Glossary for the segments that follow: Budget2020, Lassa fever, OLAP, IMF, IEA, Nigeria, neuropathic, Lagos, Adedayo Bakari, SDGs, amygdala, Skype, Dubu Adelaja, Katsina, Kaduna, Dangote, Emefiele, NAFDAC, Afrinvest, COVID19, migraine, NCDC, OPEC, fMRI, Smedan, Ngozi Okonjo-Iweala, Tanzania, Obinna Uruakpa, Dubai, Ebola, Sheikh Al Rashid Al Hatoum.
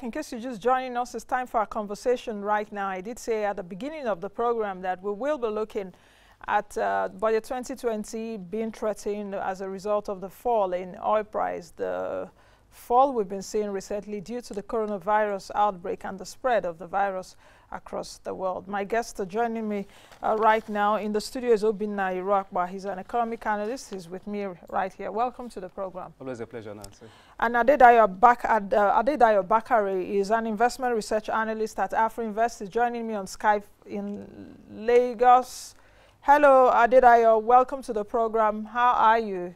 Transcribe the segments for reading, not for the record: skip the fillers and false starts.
In case you're just joining us, it's time for our conversation right now. I did say at the beginning of the program that we will be looking at budget 2020 being threatened as a result of the fall in oil price, the fall we've been seeing recently due to the coronavirus outbreak and the spread of the virus across the world. My guests are joining me right now in the studio is Obinna Uruakpa. He's an economic analyst. He's with me right here. Welcome to the program. Always a pleasure, Nancy. And Adedayo Bakari is an investment research analyst at Afrinvest. He's joining me on Skype in Lagos. Hello, Adedayo. Welcome to the program. How are you?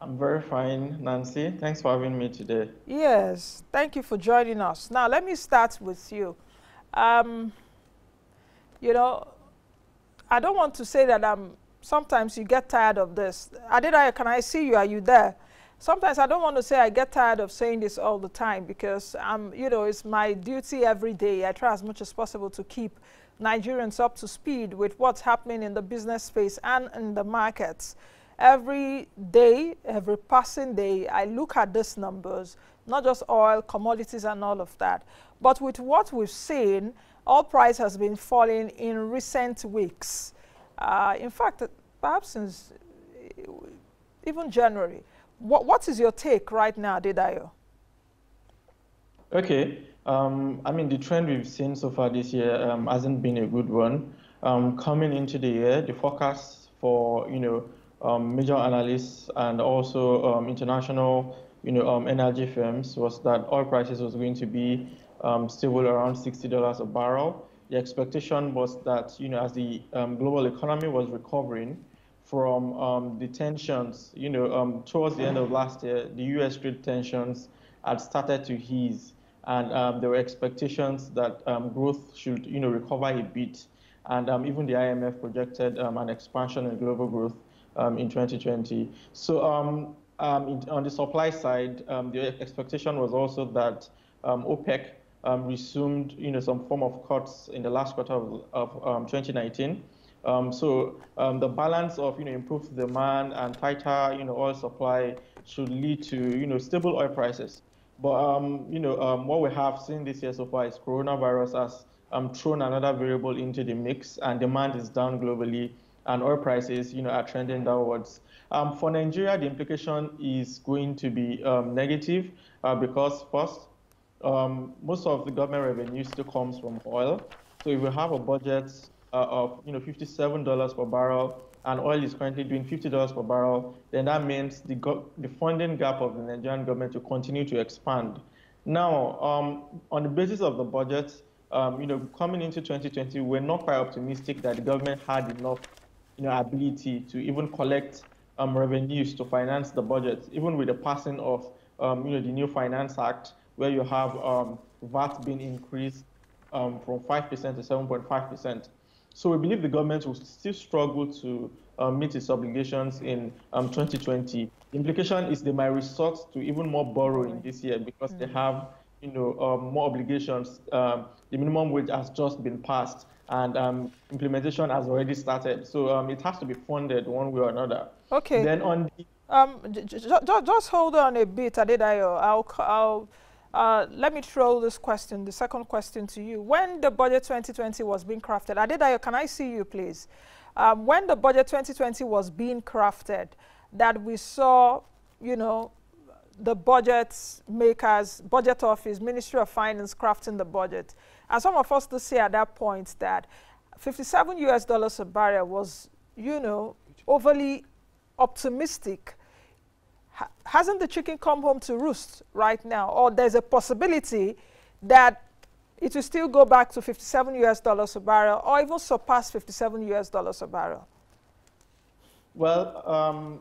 I'm very fine, Nancy. Thanks for having me today. Yes, thank you for joining us. Now, let me start with you. You know, I don't want to say that sometimes you get tired of this. Adedayo, can I see you? Are you there? Sometimes I don't want to say I get tired of saying this all the time because, you know, it's my duty every day. I try as much as possible to keep Nigerians up to speed with what's happening in the business space and in the markets. Every day, every passing day, I look at these numbers, not just oil, commodities and all of that. But with what we've seen, oil price has been falling in recent weeks. In fact, perhaps since even January. What is your take right now, Adedayo? Okay. I mean, the trend we've seen so far this year hasn't been a good one. Coming into the year, the forecast for, you know, major analysts and also international, you know, energy firms was that oil prices was going to be stable around $60 a barrel. The expectation was that, you know, as the global economy was recovering from the tensions, you know, towards the end of last year, the U.S. trade tensions had started to ease, and there were expectations that growth should, you know, recover a bit, and even the IMF projected an expansion in global growth in 2020. So on the supply side, the expectation was also that OPEC resumed, you know, some form of cuts in the last quarter of 2019. The balance of, you know, improved demand and tighter, you know, oil supply should lead to, you know, stable oil prices. But you know, what we have seen this year so far is coronavirus has thrown another variable into the mix, and demand is down globally, and oil prices, you know, are trending downwards. For Nigeria, the implication is going to be negative because first, most of the government revenue still comes from oil. So if we have a budget of, you know, $57 per barrel, and oil is currently doing $50 per barrel, then that means the funding gap of the Nigerian government will continue to expand. Now, on the basis of the budget, you know, coming into 2020, we're not quite optimistic that the government had enough, you know, ability to even collect revenues to finance the budget, even with the passing of, you know, the new Finance Act, where you have VAT being increased from 5% to 7.5%. So we believe the government will still struggle to meet its obligations in 2020. The implication is they might resort to even more borrowing this year because they have, you know, more obligations. The minimum wage has just been passed, and implementation has already started. So it has to be funded one way or another. Okay. Then on the just hold on a bit, Adedayo. Let me throw this question, the second question to you. When the budget 2020 was being crafted, Adedayo, can I see you, please? When the budget 2020 was being crafted, that we saw, you know, the budget makers, budget office, Ministry of Finance crafting the budget. And some of us to say at that point that $57 a barrel was, you know, overly optimistic. Hasn't the chicken come home to roost right now? Or there's a possibility that it will still go back to $57 a barrel or even surpass $57 a barrel? Well,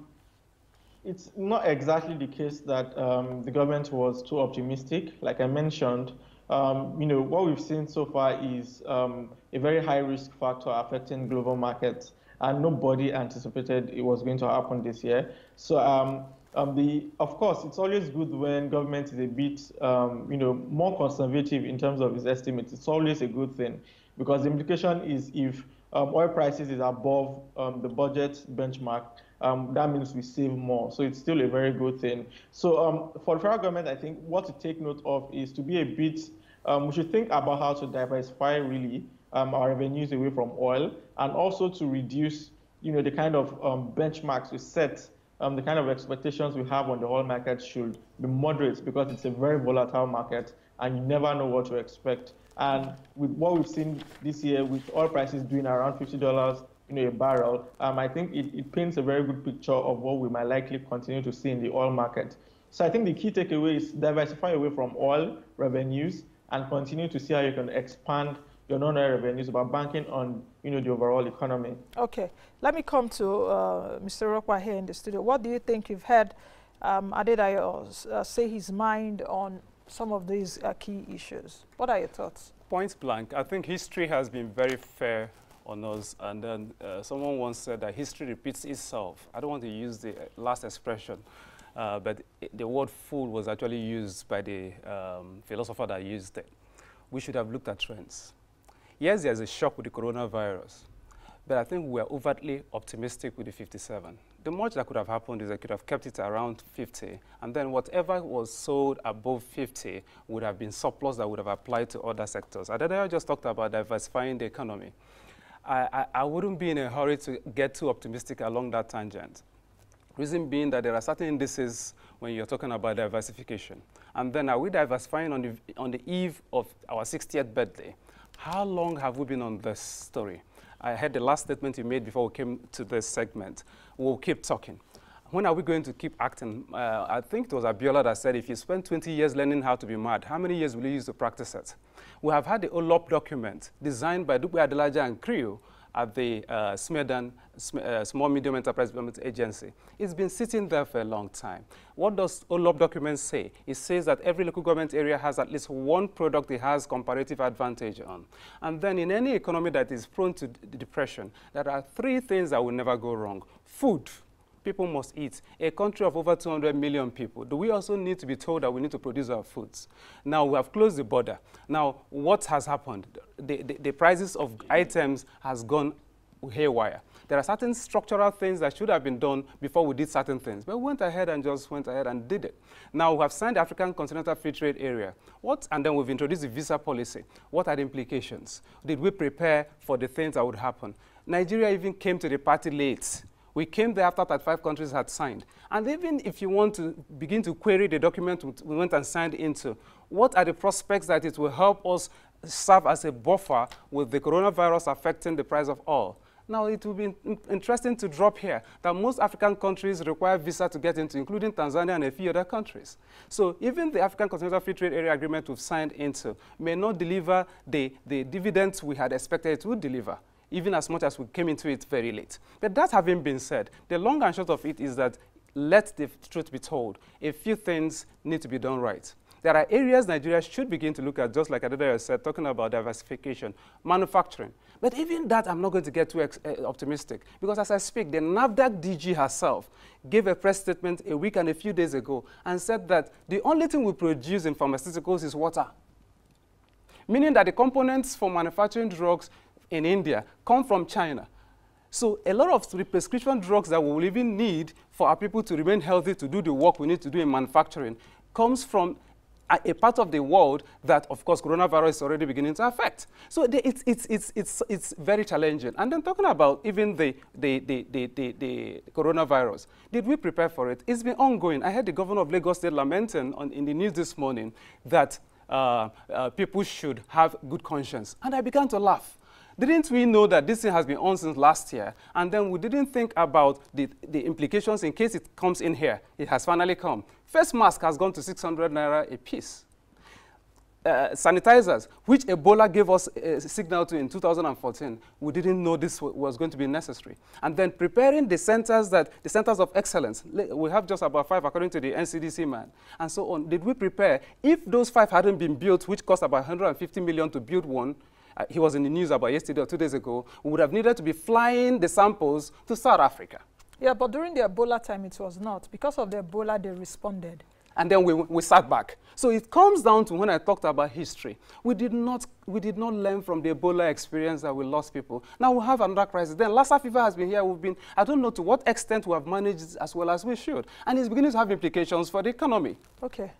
it's not exactly the case that the government was too optimistic. Like I mentioned, you know, what we've seen so far is a very high risk factor affecting global markets, and nobody anticipated it was going to happen this year. So, of course, it's always good when government is a bit, you know, more conservative in terms of its estimates. It's always a good thing because the implication is if oil prices is above the budget benchmark, that means we save more. So it's still a very good thing. So for the federal government, I think what to take note of is to be a bit, we should think about how to diversify really our revenues away from oil, and also to reduce, you know, the kind of benchmarks we set, the kind of expectations we have on the oil market should be moderate, because it's a very volatile market and you never know what to expect. And with what we've seen this year with oil prices doing around $50, you know, a barrel, I think it paints a very good picture of what we might likely continue to see in the oil market. So I think the key takeaway is diversify away from oil revenues and continue to see how you can expand your non-oil revenues by banking on, you know, the overall economy. Okay, let me come to Mr. Uruakpa here in the studio. What do you think you've heard Adedayo say his mind on some of these key issues? What are your thoughts? Point blank, I think history has been very fair on us, and then someone once said that history repeats itself. I don't want to use the last expression, but the word fool was actually used by the philosopher that used it. We should have looked at trends. Yes, there's a shock with the coronavirus, but I think we are overtly optimistic with the 57. The much that could have happened is they could have kept it around 50, and then whatever was sold above 50 would have been surplus that would have applied to other sectors. Adedayo just talked about diversifying the economy. I wouldn't be in a hurry to get too optimistic along that tangent. Reason being that there are certain indices when you're talking about diversification. And then are we diversifying on the eve of our 60th birthday? How long have we been on this story? I heard the last statement you made before we came to this segment. We'll keep talking. When are we going to keep acting? I think it was Abiola that said, if you spend 20 years learning how to be mad, how many years will you use to practice it? We have had the OLAP document designed by Dubu Adelaja and crew at the Smedan Small Medium Enterprise Development Agency. It's been sitting there for a long time. What does OLAP document say? It says that every local government area has at least one product it has comparative advantage on. And then in any economy that is prone to depression, there are three things that will never go wrong. Food. People must eat. A country of over 200 million people. Do we also need to be told that we need to produce our foods? Now, we have closed the border. Now, what has happened? The prices of items has gone haywire. There are certain structural things that should have been done before we did certain things. But we went ahead and did it. Now, we have signed the African Continental Free Trade Area. What? And then we've introduced the visa policy. What are the implications? Did we prepare for the things that would happen? Nigeria even came to the party late. We came there after that 5 countries had signed. And even if you want to begin to query the document we went and signed into, what are the prospects that it will help us serve as a buffer with the coronavirus affecting the price of oil? Now, it will be interesting to drop here that most African countries require visa to get into, including Tanzania and a few other countries. So even the African Continental Free Trade Area Agreement we've signed into may not deliver the dividends we had expected it would deliver, even as much as we came into it very late. But that having been said, the long and short of it is that let the truth be told. A few things need to be done right. There are areas Nigeria should begin to look at, just like Adedayo said, talking about diversification, manufacturing. But even that, I'm not going to get too optimistic, because as I speak, the NAFDAC DG herself gave a press statement a week and a few days ago and said that the only thing we produce in pharmaceuticals is water, meaning that the components for manufacturing drugs in India come from China. So a lot of the prescription drugs that we will even need for our people to remain healthy, to do the work we need to do in manufacturing, comes from a part of the world that, of course, coronavirus is already beginning to affect. So it's very challenging. And then talking about even the coronavirus, did we prepare for it? It's been ongoing. I heard the governor of Lagos State lamenting in the news this morning that people should have good conscience. And I began to laugh. Didn't we know that this thing has been on since last year, and then we didn't think about the implications in case it comes in here? It has finally come. Face mask has gone to 600 naira a piece. Sanitizers, which Ebola gave us a signal to in 2014, we didn't know this was going to be necessary. And then preparing the centers of excellence, we have just about 5 according to the NCDC man, and so on. Did we prepare? If those 5 hadn't been built, which cost about 150 million to build one, he was in the news about yesterday or 2 days ago, we would have needed to be flying the samples to South Africa. Yeah, but during the Ebola time, it was not. Because of the Ebola, they responded. and then we sat back. So it comes down to when I talked about history. We did not learn from the Ebola experience that we lost people. Now we have another crisis. Then Lassa fever has been here. We've been, I don't know to what extent we have managed as well as we should. And it's beginning to have implications for the economy. Okay.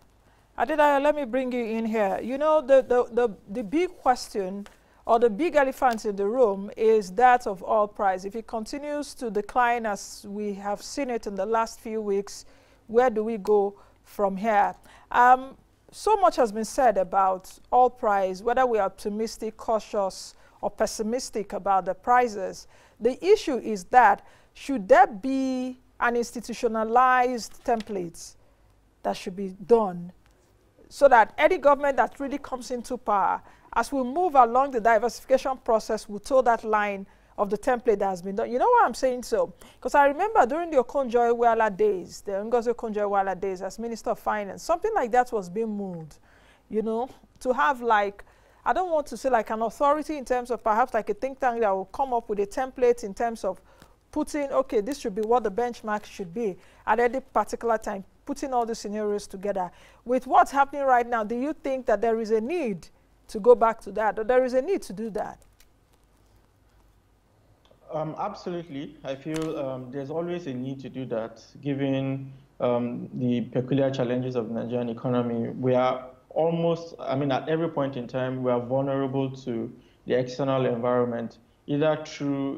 Adedayo, let me bring you in here. You know, the big question, or the big elephant in the room, is that of oil price. If it continues to decline as we have seen it in the last few weeks, where do we go from here? So much has been said about oil price, whether we are optimistic, cautious, or pessimistic about the prices. The issue is that should there be an institutionalized template that should be done so that any government that really comes into power, as we move along the diversification process, will toe that line of the template that has been done. You know why I'm saying so? Because I remember during the Okonjo-Iweala days, the Ngozi Okonjo-Iweala days as Minister of Finance, something like that was being moved, you know, to have like, I don't want to say like an authority in terms of perhaps like a think tank that will come up with a template in terms of putting, okay, this should be what the benchmark should be at any particular time, putting all the scenarios together. With what's happening right now, do you think that there is a need to go back to that, or there is a need to do that? Absolutely. I feel there's always a need to do that, given the peculiar challenges of the Nigerian economy. We are almost, I mean, at every point in time, we are vulnerable to the external environment, either through,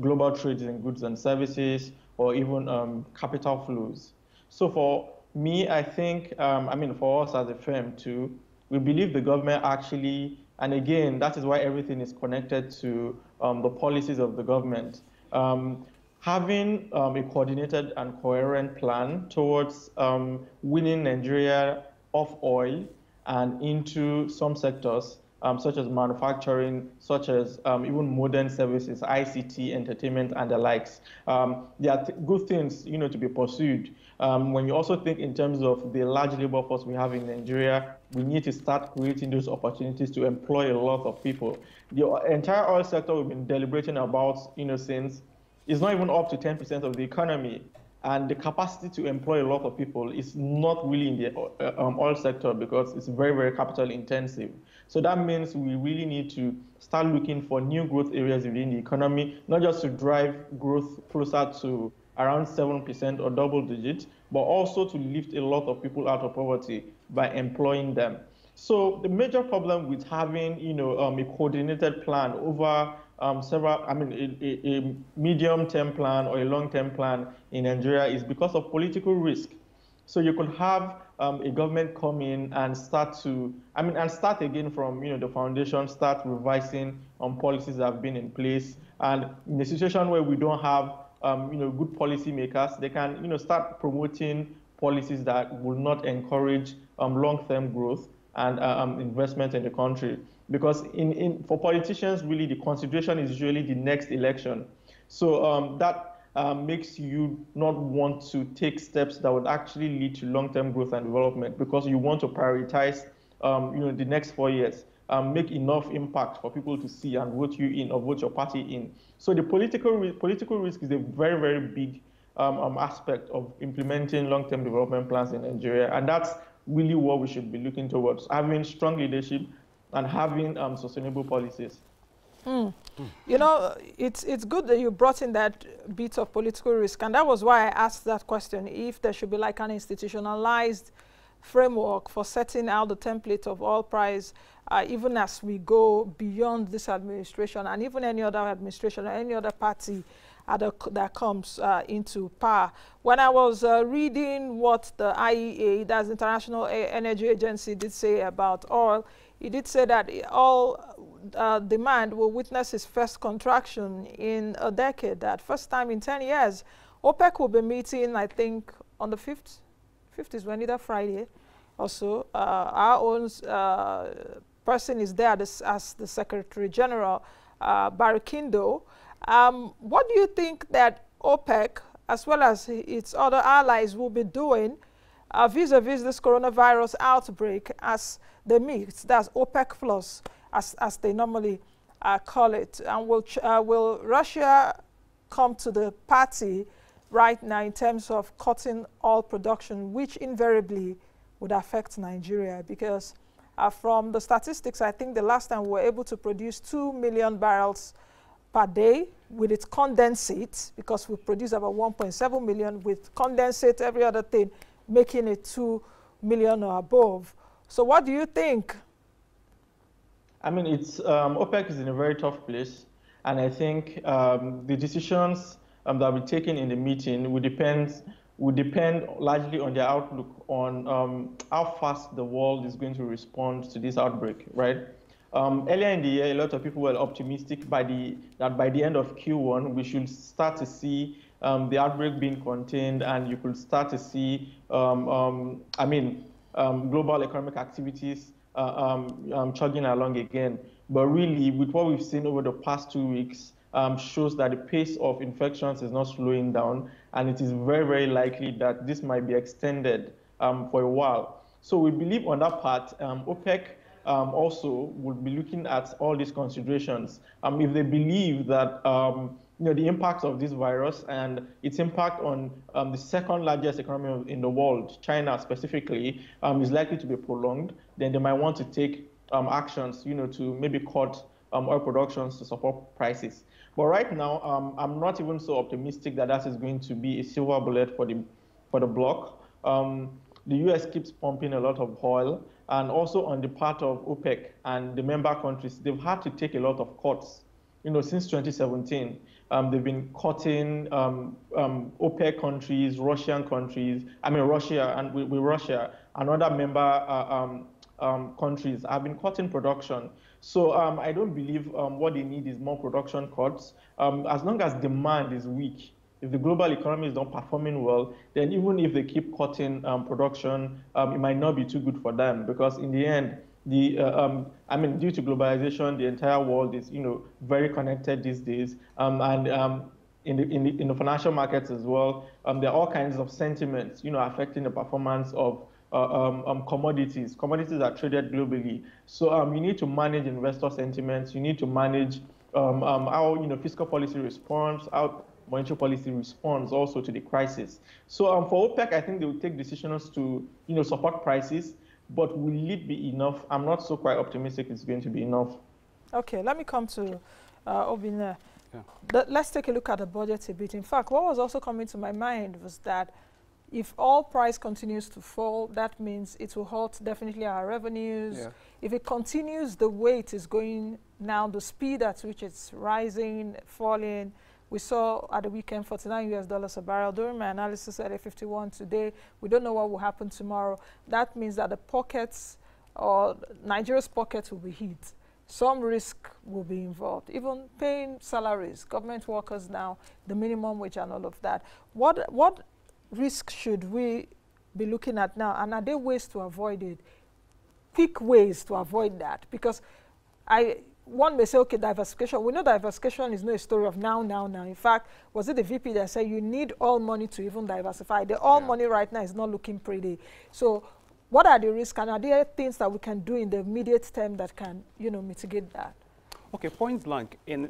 global trades in goods and services, or even capital flows. So for me, I think, for us as a firm too, we believe the government actually, and again, that is why everything is connected to the policies of the government. Having a coordinated and coherent plan towards winning Nigeria off oil and into some sectors, such as manufacturing, such as even modern services, ICT, entertainment, and the likes. They are good things, you know, to be pursued. When you also think in terms of the large labor force we have in Nigeria, we need to start creating those opportunities to employ a lot of people. The entire oil sector we've been deliberating about, you know, since, is not even up to 10% of the economy. And the capacity to employ a lot of people is not really in the oil sector, because it's very, very capital intensive. So that means we really need to start looking for new growth areas within the economy, not just to drive growth closer to around 7% or double digits, but also to lift a lot of people out of poverty by employing them. So the major problem with having, you know, a coordinated plan over a medium-term plan or a long-term plan in Nigeria is because of political risk. So you could have a government come in and start again from, you know, the foundation, start revising on policies that have been in place. And in a situation where we don't have, good policymakers, they can, you know, start promoting policies that will not encourage long-term growth and investment in the country. Because for politicians, really, the consideration is usually the next election. So that makes you not want to take steps that would actually lead to long-term growth and development, because you want to prioritize, the next 4 years, make enough impact for people to see and vote you in or vote your party in. So the political risk is a very, very big aspect of implementing long-term development plans in Nigeria. And that's really what we should be looking towards, having strong leadership and having sustainable policies. Mm. Mm. You know, it's good that you brought in that bit of political risk, and that was why I asked that question, if there should be like an institutionalized framework for setting out the template of oil price, even as we go beyond this administration and even any other administration or any other party that comes into power. When I was reading what the IEA, that's the International Energy Agency, did say about oil, it did say that oil demand will witness its first contraction in a decade. That first time in 10 years, OPEC will be meeting, I think, on the 5th. 5th is when, either Friday or so. Our own person is there as the Secretary General, Barkindo. What do you think that OPEC, as well as its other allies, will be doing vis-a-vis this coronavirus outbreak as they meet? That's OPEC plus, as they normally call it. And will Russia come to the party right now in terms of cutting oil production, which invariably would affect Nigeria, because from the statistics, I think the last time we were able to produce 2 million barrels per day with its condensate, because we produce about 1.7 million with condensate, every other thing, making it 2 million or above. So what do you think? I mean, it's OPEC is in a very tough place, and I think the decisions that will be taken in the meeting will depend largely on their outlook on how fast the world is going to respond to this outbreak, right? Earlier in the year, a lot of people were optimistic that by the end of Q1, we should start to see the outbreak being contained, and you could start to see, global economic activities chugging along again. But really, with what we've seen over the past 2 weeks, shows that the pace of infections is not slowing down, and it is very, very likely that this might be extended for a while. So we believe on that part, OPEC also would be looking at all these considerations. If they believe that the impacts of this virus and its impact on the second largest economy in the world, China specifically, is likely to be prolonged, then they might want to take actions, to maybe cut oil productions to support prices. But right now, I'm not even so optimistic that is going to be a silver bullet for the bloc. The U.S. keeps pumping a lot of oil, and also on the part of OPEC and the member countries, they've had to take a lot of cuts. Since 2017, they've been cutting OPEC countries, Russia, and with Russia and other member countries have been cutting production. So I don't believe what they need is more production cuts. As long as demand is weak, if the global economy is not performing well, then even if they keep cutting production, it might not be too good for them, because in the end, due to globalization, the entire world is very connected these days, and in the financial markets as well. There are all kinds of sentiments affecting the performance of commodities. Commodities are traded globally, so you need to manage investor sentiments. You need to manage how fiscal policy responds, how monetary policy responds also to the crisis. So for OPEC, I think they will take decisions to support prices, but will it be enough? I'm not so quite optimistic it's going to be enough. Okay, let me come to Obinna. Yeah. Let's take a look at the budget a bit. In fact, what was also coming to my mind was that if oil price continues to fall, that means it will halt definitely our revenues. Yeah. If it continues the way it is going now, the speed at which it's rising, falling, we saw at the weekend $49 a barrel. During my analysis at $51 today, we don't know what will happen tomorrow. That means that the pockets, or Nigeria's pockets, will be hit. Some risk will be involved, even paying salaries, government workers now, the minimum wage and all of that. What risk should we be looking at now, and are there ways to avoid it? Quick ways to avoid that, because one may say, okay, diversification. We know diversification is not a story of now. In fact, was it the VP that said you need all money to even diversify? The all money right now is not looking pretty. So what are the risks, and are there things that we can do in the immediate term that can, mitigate that? Okay, point blank, in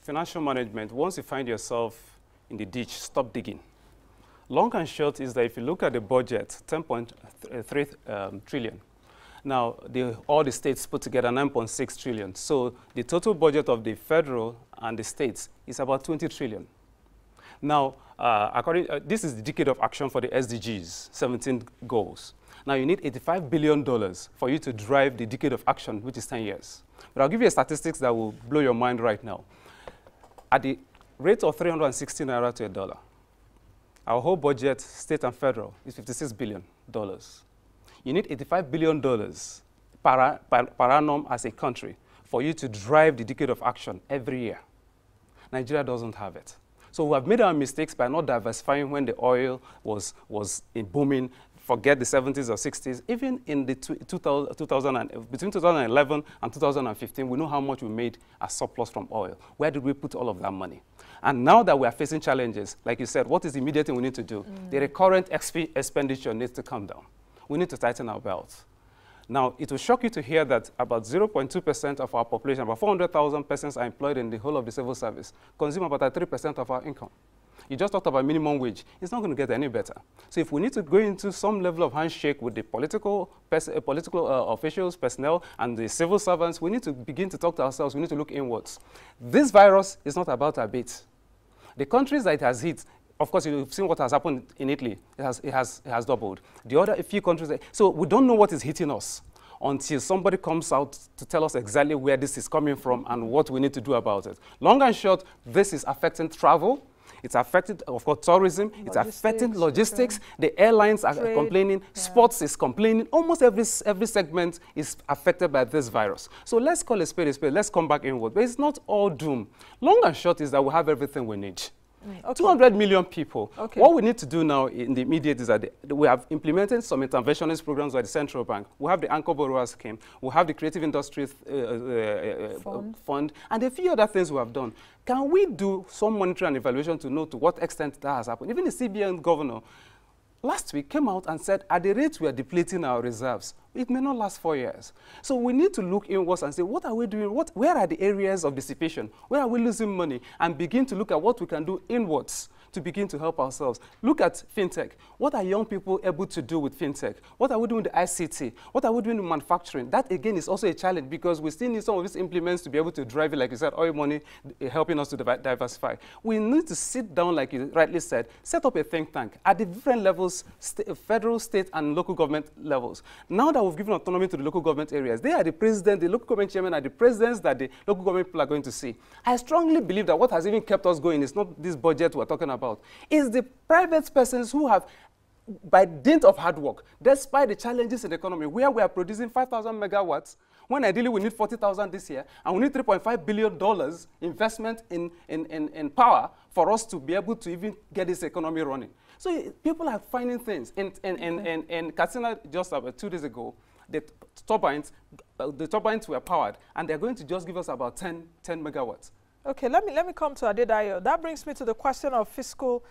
financial management, once you find yourself in the ditch, stop digging. Long and short is that if you look at the budget, 10.3 trillion. Now, all the states put together 9.6 trillion. So the total budget of the federal and the states is about 20 trillion. Now, this is the decade of action for the SDGs, 17 goals. Now, you need $85 billion for you to drive the decade of action, which is 10 years. But I'll give you a statistics that will blow your mind right now. At the rate of 360 naira to a dollar, our whole budget, state and federal, is $56 billion. You need $85 billion per annum as a country for you to drive the decade of action every year. Nigeria doesn't have it. So we have made our mistakes by not diversifying when the oil was in booming. Forget the 70s or 60s. Even in the 2000, between 2011 and 2015, we know how much we made as surplus from oil. Where did we put all of that money? And now that we are facing challenges, like you said, what is the immediate thing we need to do? The recurrent expenditure needs to come down. We need to tighten our belts. Now, it will shock you to hear that about 0.2% of our population, about 400,000 persons, are employed in the whole of the civil service, consume about 3% of our income. You just talked about minimum wage. It's not going to get any better. So if we need to go into some level of handshake with the political officials, personnel, and the civil servants, we need to begin to talk to ourselves. We need to look inwards. This virus is not about a bit. The countries that it has hit, of course, you've seen what has happened in Italy. It has doubled. The other few countries, so we don't know what is hitting us until somebody comes out to tell us exactly where this is coming from and what we need to do about it. Long and short, this is affecting travel. It's affected, of course, tourism. Logistics, it's affecting logistics. Sure. The airlines are complaining. Yeah. Sports is complaining. Almost every segment is affected by this virus. So let's call a spade a spade. Let's come back inward. But it's not all doom. Long and short is that we have everything we need. Okay. 200 million people. Okay. What we need to do now in the immediate is that we have implemented some interventionist programs by the central bank. We have the Anchor Borrower Scheme. We have the Creative Industries Fund. And a few other things we have done. Can we do some monitoring and evaluation to know to what extent that has happened? Even the CBN governor last week came out and said, at the rate we are depleting our reserves, it may not last 4 years. So we need to look inwards and say, what are we doing? Where are the areas of dissipation? Where are we losing money? And begin to look at what we can do inwards to begin to help ourselves. Look at fintech. What are young people able to do with fintech? What are we doing with ICT? What are we doing with manufacturing? That, again, is also a challenge because we still need some of these implements to be able to drive it, like you said, oil money, helping us to diversify. We need to sit down, like you rightly said, set up a think tank at the different levels, federal, state, and local government levels. Now that we've given autonomy to the local government areas, they are the president, the local government chairman are the presidents that the local government people are going to see. I strongly believe that what has even kept us going is not this budget we're talking about. It's the private persons who have, by dint of hard work, despite the challenges in the economy, where we are producing 5,000 megawatts, when ideally we need 40,000 this year, and we need $3.5 billion investment in power for us to be able to even get this economy running. So people are finding things. In Katsina, just about 2 days ago, the turbines were powered, and they're going to just give us about 10 megawatts. Okay, let me come to Adedayo. That brings me to the question of fiscal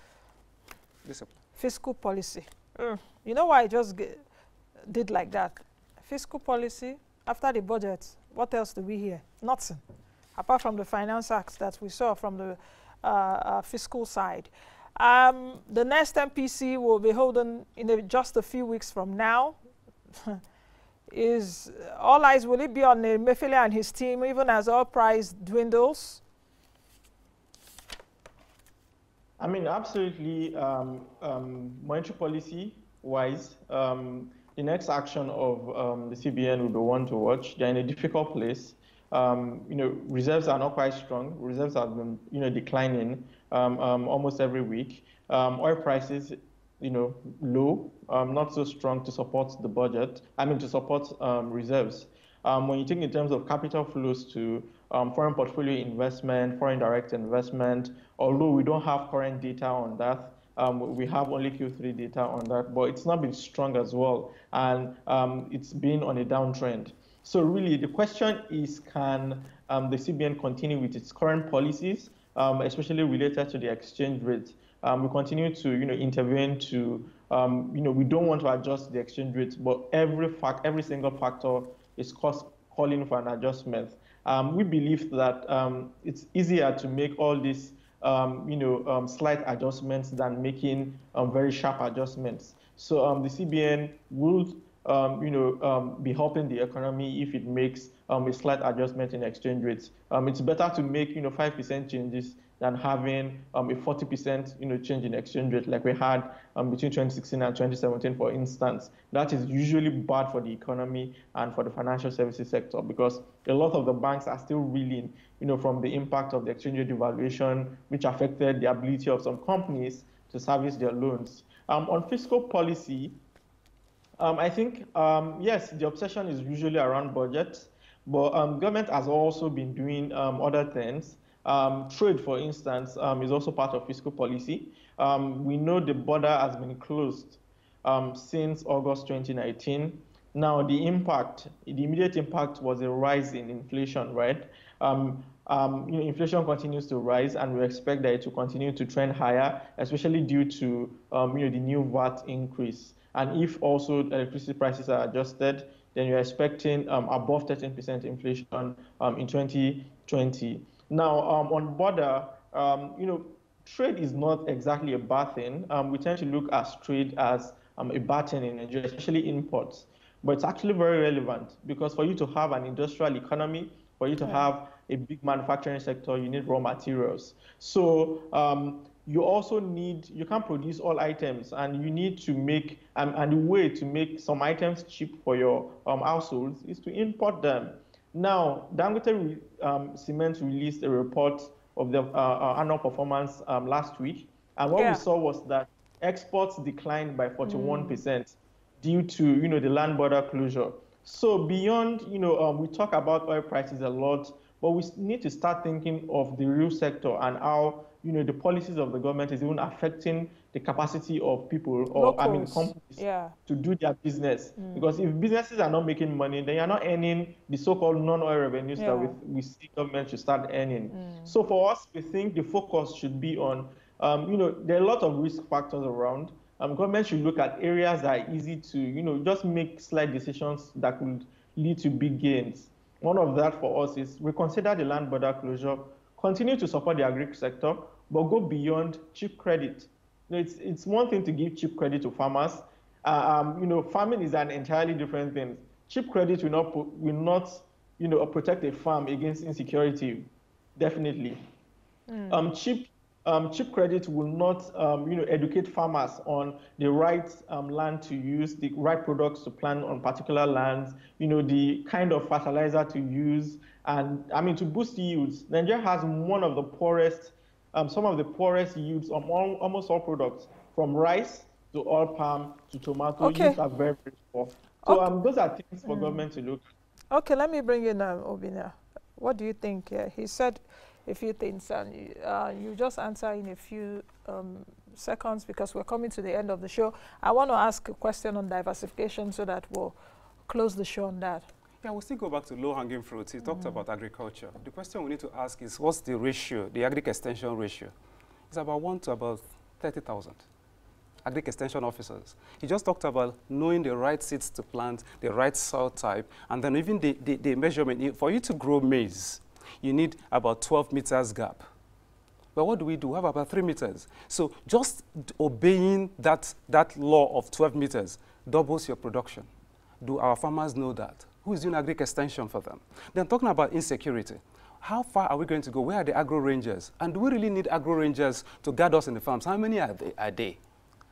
policy. You know why I just did like that? Fiscal policy, after the budget, what else do we hear? Nothing, apart from the Finance Act that we saw from the fiscal side. The next MPC will be holding in just a few weeks from now. Is all eyes, will it be on Emefiele and his team, even as oil price dwindles? I mean, absolutely. Monetary policy-wise, the next action of the CBN will be one to watch. They're in a difficult place. You know, reserves are not quite strong. Reserves have been, declining almost every week. Oil prices, low, not so strong to support the budget. I mean, to support reserves. When you think in terms of capital flows to foreign portfolio investment, foreign direct investment, although we don't have current data on that, we have only Q3 data on that, but it's not been strong as well, and it's been on a downtrend. So really the question is, can the CBN continue with its current policies, especially related to the exchange rate? We continue to intervene to, we don't want to adjust the exchange rate, but every single factor is calling for an adjustment. We believe that it's easier to make all these slight adjustments than making very sharp adjustments. So the CBN will be helping the economy if it makes a slight adjustment in exchange rates. It's better to make 5% changes than having a 40% change in exchange rate like we had between 2016 and 2017, for instance. That is usually bad for the economy and for the financial services sector, because a lot of the banks are still reeling from the impact of the exchange rate devaluation, which affected the ability of some companies to service their loans. On fiscal policy, I think, yes, the obsession is usually around budgets, but government has also been doing other things. Trade, for instance, is also part of fiscal policy. We know the border has been closed since August 2019. Now, the immediate impact was a rise in inflation, right? Inflation continues to rise, and we expect that it will continue to trend higher, especially due to the new VAT increase. And if also electricity prices are adjusted, then you're expecting above 13% inflation in 2020. Now, on border, trade is not exactly a bad thing. We tend to look at trade as a bad thing in Nigeria, especially imports. But it's actually very relevant, because for you to have an industrial economy, for you to have a big manufacturing sector, you need raw materials. So you also need, you can't produce all items, and you need to make, and the way to make some items cheap for your households is to import them. Now, Dangote Cement released a report of the annual performance last week, and what we saw was that exports declined by 41% due to the land border closure. So beyond, we talk about oil prices a lot, but we need to start thinking of the real sector and how the policies of the government is even affecting the capacity of people, or companies to do their business. Because if businesses are not making money, then you're not earning the so-called non-oil revenues that we see government should start earning. So for us, we think the focus should be on, there are a lot of risk factors around. Government should look at areas that are easy to, just make slight decisions that could lead to big gains. One of that for us is reconsider the land border closure, continue to support the agri sector, but go beyond cheap credit. It's one thing to give cheap credit to farmers. Farming is an entirely different thing. Cheap credit will not protect a farm against insecurity, definitely. Cheap credit will not, educate farmers on the right land to use, the right products to plant on particular lands, the kind of fertilizer to use, and to boost yields. Nigeria has one of the poorest, some of the poorest yields on almost all products, from rice to oil palm to tomato. Yields are very, very poor. So those are things for government to look at. Okay, let me bring in Obinna. What do you think? He said a few things, and you just answer in a few seconds, because we're coming to the end of the show. I want to ask a question on diversification so that we'll close the show on that. Yeah, we'll still go back to low-hanging fruits. You talked about agriculture. The question we need to ask is, what's the ratio, the agric extension ratio? It's about 1 to about 30,000 agric extension officers. He just talked about knowing the right seeds to plant, the right soil type, and then even the measurement. For you to grow maize, you need about 12 meters gap. But what do? We have about 3 meters. So just obeying that law of 12 meters doubles your production. Do our farmers know that? Who is doing agric extension for them? Then talking about insecurity. How far are we going to go? Where are the agro rangers? And do we really need agro rangers to guard us in the farms? How many are they?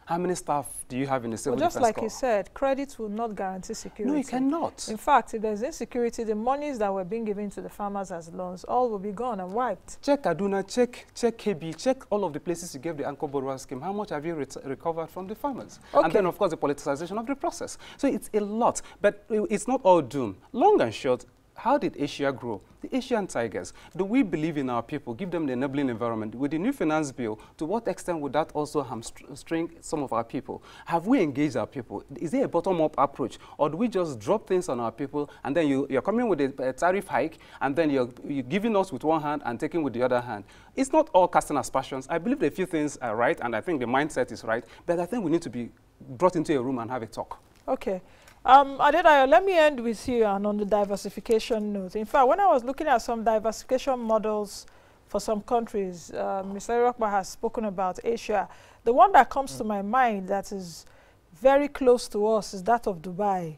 How many staff do you have in the civil defense? Just like you said, credit will not guarantee security. No, it cannot. In fact, if there's insecurity, the monies that were being given to the farmers as loans, all will be gone and wiped. Check Kaduna, check KB, check all of the places you gave the Anchor Borrower Scheme. How much have you recovered from the farmers? Okay. And then, of course, the politicization of the process. So it's a lot, but it's not all doom. Long and short, how did Asia grow? The Asian tigers. Do we believe in our people, give them the enabling environment? With the new finance bill, to what extent would that also hamstring some of our people? Have we engaged our people? Is there a bottom-up approach? Or do we just drop things on our people, and then you're coming with a tariff hike, and then you're giving us with one hand and taking with the other hand? It's not all casting aspersions. I believe a few things are right, and I think the mindset is right, but I think we need to be brought into a room and have a talk. Okay. Adedayo, let me end with you and on the diversification note. In fact, when I was looking at some diversification models for some countries, Mr. Uruakpa has spoken about Asia. The one that comes to my mind that is very close to us is that of Dubai.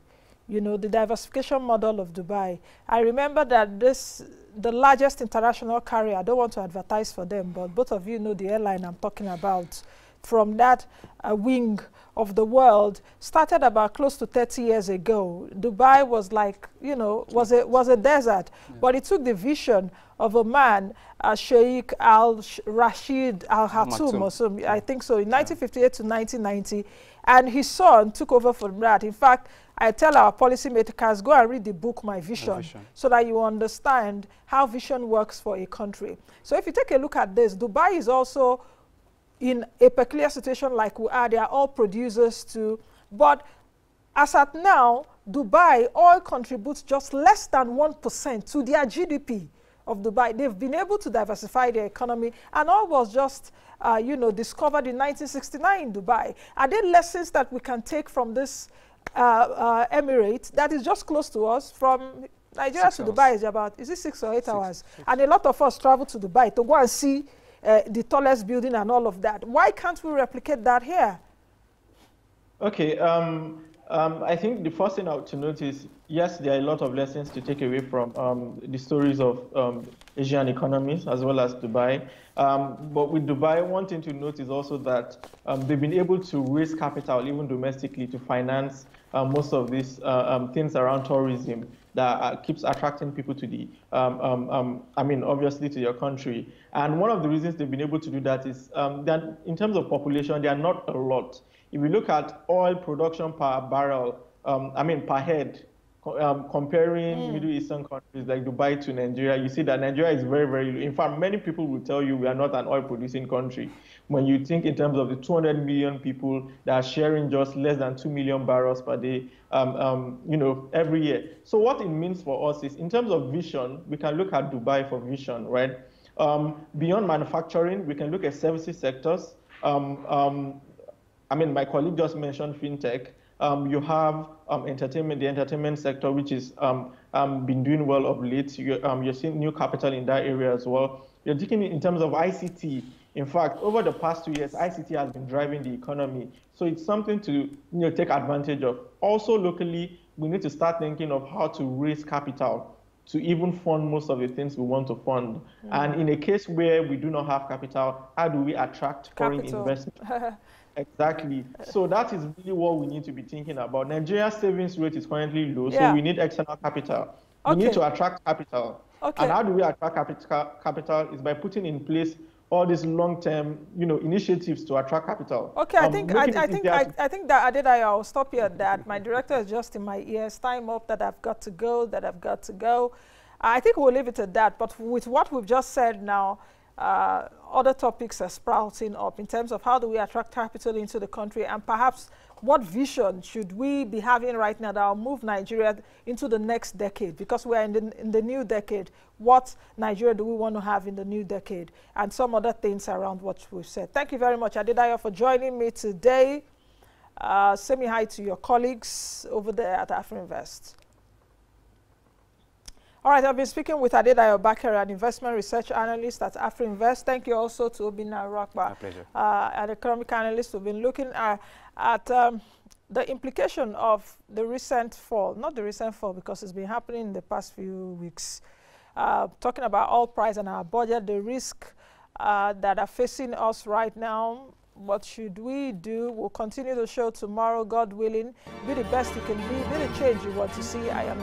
The diversification model of Dubai. I remember that the largest international carrier, I don't want to advertise for them, but both of you know the airline I'm talking about, from that wing of the world, started about close to 30 years ago. Dubai was like, was a desert, but it took the vision of a man, Sheikh Al Rashid Al Hatoum, or so, I think so, in 1958 to 1990, and his son took over from that. In fact, I tell our policymakers, go and read the book, My Vision, so that you understand how vision works for a country. So if you take a look at this, Dubai is also in a peculiar situation like we are. They are all producers too. But as at now, Dubai, oil contributes just less than 1% to their GDP of Dubai. They've been able to diversify their economy, and oil was just, discovered in 1969 in Dubai. Are there lessons that we can take from this emirate that is just close to us? From Nigeria to Dubai is about, is it 6 or 8 hours? And a lot of us travel to Dubai to go and see the tallest building and all of that. Why can't we replicate that here? Okay, I think the first thing to note is, yes, there are a lot of lessons to take away from the stories of Asian economies as well as Dubai. But with Dubai, one thing to note is also that they've been able to raise capital, even domestically, to finance most of these things around tourism that keeps attracting people to the, I mean, obviously to your country. And one of the reasons they've been able to do that is that in terms of population, they are not a lot. If you look at oil production per barrel, I mean per head, comparing Middle Eastern countries like Dubai to Nigeria, you see that Nigeria is very, very low. In fact, many people will tell you we are not an oil-producing country. When you think in terms of the 200 million people that are sharing just less than 2 million barrels per day, you know, every year. So what it means for us is, in terms of vision, we can look at Dubai for vision, right? Beyond manufacturing, we can look at services sectors. I mean, my colleague just mentioned fintech. You have entertainment, the entertainment sector, which is been doing well of late. You're seeing new capital in that area as well. You're thinking in terms of ICT. In fact, over the past 2 years, ICT has been driving the economy. So it's something to, you know, take advantage of. Also locally, we need to start thinking of how to raise capital to even fund most of the things we want to fund. Yeah. And in a case where we do not have capital, how do we attract foreign investment? Exactly. So that is really what we need to be thinking about. Nigeria's savings rate is currently low, so we need external capital. We need to attract capital. And how do we attract capital is by putting in place all these long-term, you know, initiatives to attract capital. Okay, I think that, Adedayo, I'll stop you at that. My director is just in my ears. Time up. That I've got to go. I think we'll leave it at that. But with what we've just said now, other topics are sprouting up in terms of how do we attract capital into the country, and perhaps what vision should we be having right now that will move Nigeria into the next decade, because we are in the new decade. What Nigeria do we want to have in the new decade, and some other things around what we've said. Thank you very much, Adedayo, for joining me today. Say me hi to your colleagues over there at Afrinvest. All right, I've been speaking with Adedayo Bakari, an investment research analyst at Afrinvest. Thank you also to Obinna Uruakpa, an economic analyst. We've been looking at the implication of the recent fall, not the recent fall because it's been happening in the past few weeks, talking about oil price and our budget, the risk that are facing us right now. What should we do? We'll continue the show tomorrow, God willing. Be the best you can be the change you want to see. I am